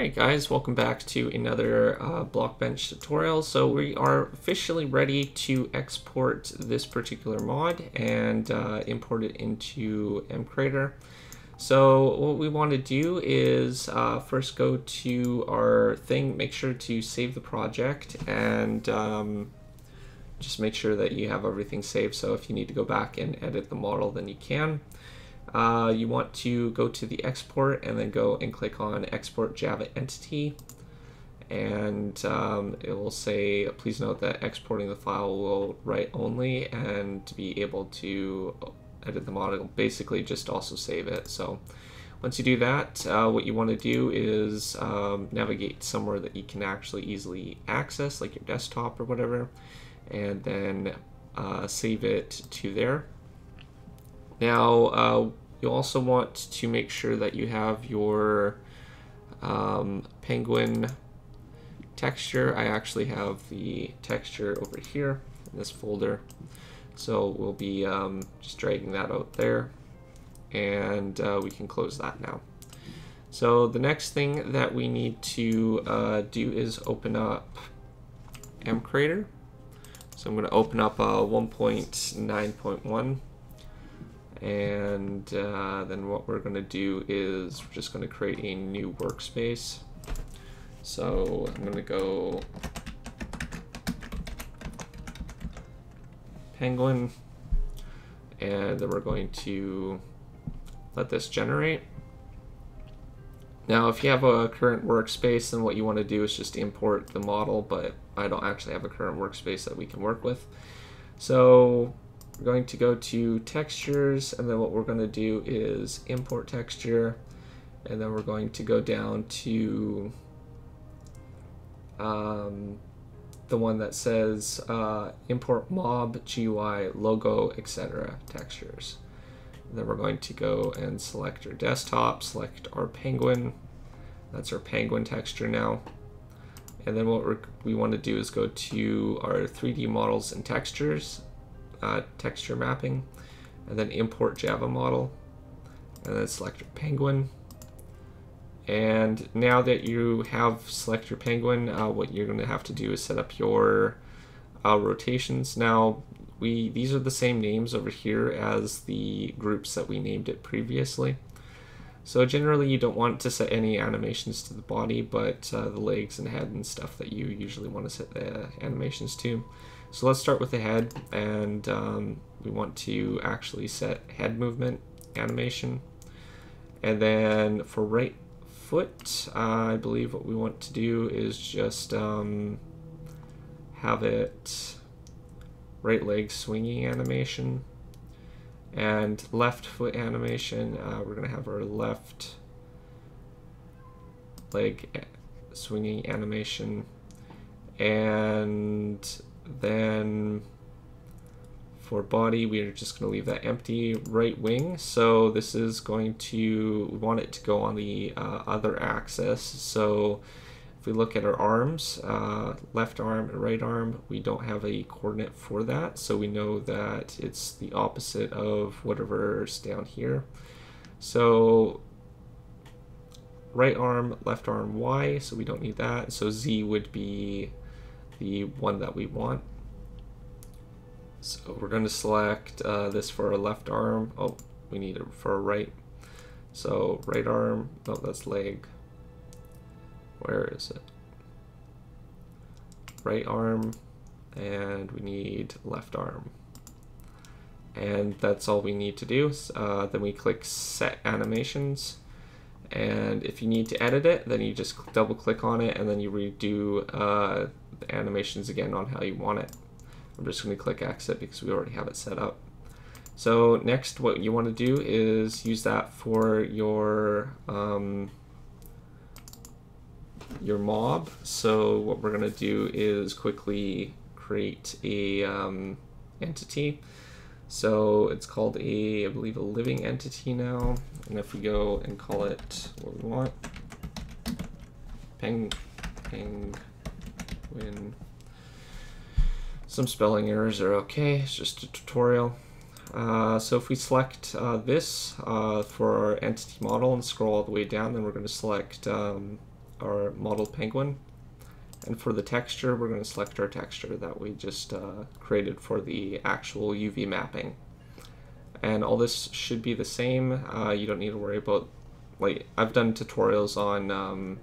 Alright guys, welcome back to another BlockBench tutorial. So we are officially ready to export this particular mod and import it into MCreator. So what we want to do is first go to our thing, make sure to save the project, and just make sure that you have everything saved. So if you need to go back and edit the model, then you can. You want to go to the export and then go and click on export Java entity, and it will say please note that exporting the file will write only, and to be able to edit the model basically just also save it. So once you do that, what you want to do is navigate somewhere that you can actually easily access, like your desktop or whatever, and then save it to there. Now, you also want to make sure that you have your penguin texture. I actually have the texture over here in this folder. So we'll be just dragging that out there, and we can close that now. So the next thing that we need to do is open up MCreator. So I'm going to open up 1.9.1. And then what we're going to do is we're just going to create a new workspace. So I'm going to go penguin, and then we're going to let this generate. Now if you have a current workspace, then what you want to do is just import the model, but I don't actually have a current workspace that we can work with. So we're going to go to textures, and then what we're going to do is import texture, and then we're going to go down to the one that says import mob, GUI, logo, etc. textures. And then we're going to go and select our desktop, select our penguin. That's our penguin texture now. And then what we want to do is go to our 3D models and textures. Texture mapping, and then import Java model, and then select your penguin. And now that you have select your penguin, what you're going to have to do is set up your rotations. Now these are the same names over here as the groups that we named it previously. So generally you don't want to set any animations to the body, but the legs and head and stuff that you usually want to set the animations to. So let's start with the head, and we want to actually set head movement animation. And then for right foot, I believe what we want to do is just have it right leg swinging animation. And left foot animation, we're going to have our left leg swinging animation. And then for body, we are just going to leave that empty. Right wing, so this is going to, we want it to go on the other axis. So if we look at our arms, left arm and right arm, we don't have a coordinate for that, so we know that it's the opposite of whatever's down here. So right arm, left arm, Y, so we don't need that. So Z would be the one that we want. So we're going to select this for our left arm. Oh, we need it for our right. So right arm, oh, that's leg. Where is it? Right arm, and we need left arm. And that's all we need to do. Then we click set animations. And if you need to edit it, then you just double click on it, and then you redo the animations again on how you want it. I'm just going to click exit because we already have it set up. So next, what you want to do is use that for your mob. So what we're going to do is quickly create a entity. So it's called I believe, a living entity now. And if we go and call it what we want, penguin. Some spelling errors are okay, it's just a tutorial. So if we select this for our entity model and scroll all the way down, then we're going to select our model penguin. And for the texture, we're going to select our texture that we just created for the actual UV mapping. And all this should be the same. You don't need to worry about, like, I've done tutorials on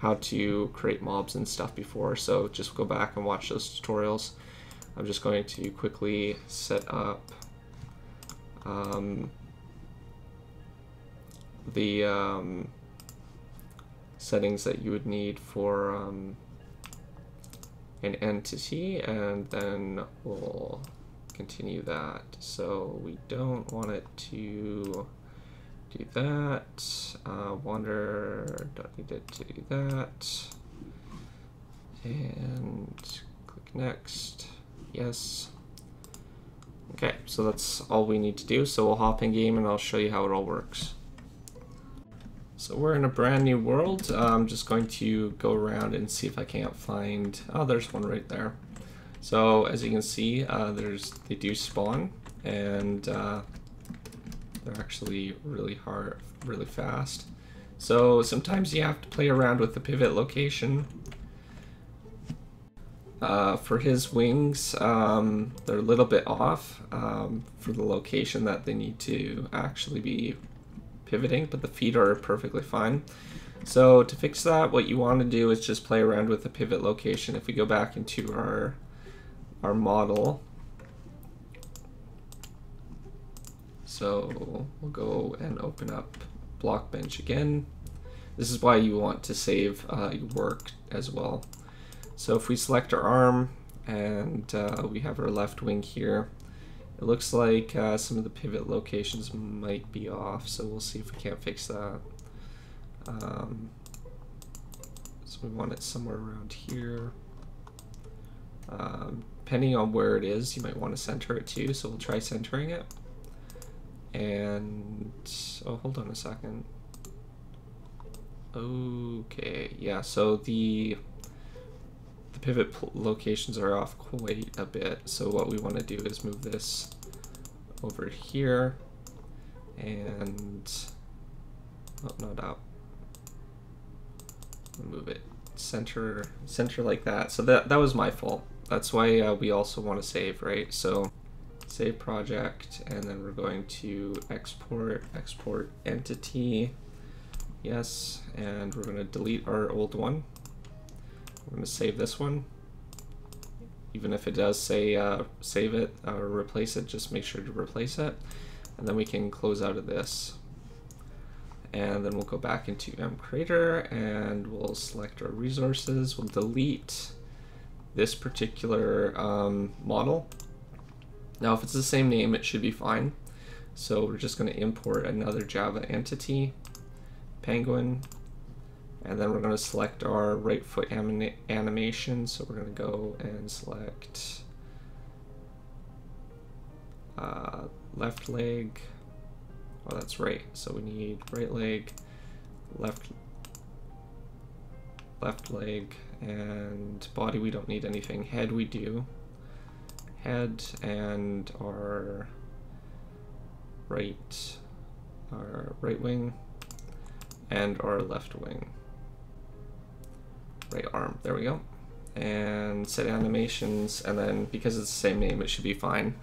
how to create mobs and stuff before, so just go back and watch those tutorials. I'm just going to quickly set up the settings that you would need for an entity, and then we'll continue that. So we don't want it to do that. Wander, don't need it to do that. And click next. Yes. Okay, so that's all we need to do. So we'll hop in game and I'll show you how it all works. So we're in a brand new world. I'm just going to go around and see if I can't find, oh, there's one right there. So as you can see, they do spawn, and they're actually really hard, really fast. So sometimes you have to play around with the pivot location. For his wings, they're a little bit off for the location that they need to actually be pivoting, but the feet are perfectly fine. So to fix that, what you want to do is just play around with the pivot location. If we go back into our model, so we'll go and open up BlockBench again. This is why you want to save your work as well. So if we select our arm and we have our left wing here, it looks like some of the pivot locations might be off, so we'll see if we can't fix that. So we want it somewhere around here. Depending on where it is, you might want to center it too, so we'll try centering it. And, oh, hold on a second. Okay, yeah, so the pivot locations are off quite a bit. So what we want to do is move this over here and, oh, not up. Move it center like that. So that was my fault. That's why we also want to save, right? So save project, and then we're going to export entity. Yes, and we're going to delete our old one. I'm going to save this one. Even if it does say save it or replace it, just make sure to replace it. And then we can close out of this. And then we'll go back into MCreator and we'll select our resources. We'll delete this particular model. Now, if it's the same name, it should be fine. So we're just going to import another Java entity, Penguin. And then we're going to select our right foot animation. So we're going to go and select left leg. Oh, that's right. So we need right leg, left leg, and body we don't need anything. Head we do. Head and our right wing and our left wing. Right arm, there we go. And set animations, and then because it's the same name, it should be fine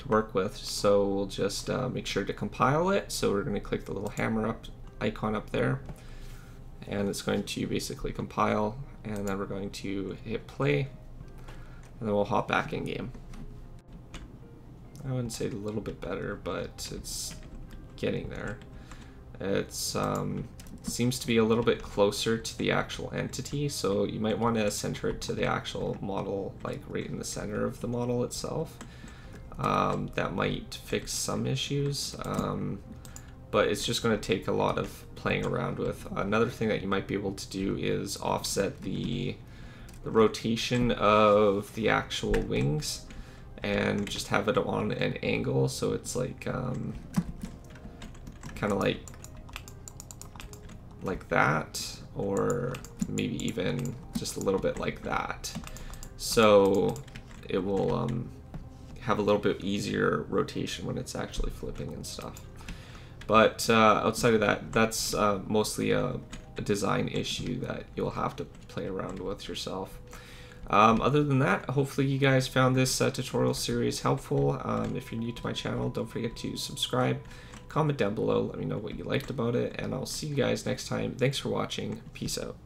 to work with. So we'll just make sure to compile it. So we're going to click the little hammer up icon up there, and it's going to basically compile, and then we're going to hit play, and then we'll hop back in game. I wouldn't say a little bit better, but it's getting there. It's seems to be a little bit closer to the actual entity, so you might want to center it to the actual model, like right in the center of the model itself. That might fix some issues, but it's just going to take a lot of playing around with. Another thing that you might be able to do is offset the rotation of the actual wings and just have it on an angle, so it's like kind of like that, or maybe even just a little bit like that, so it will have a little bit easier rotation when it's actually flipping and stuff. But outside of that, that's mostly a a design issue that you'll have to play around with yourself. Other than that, hopefully you guys found this tutorial series helpful. If you're new to my channel, don't forget to subscribe, comment down below, let me know what you liked about it, and I'll see you guys next time. Thanks for watching. Peace out.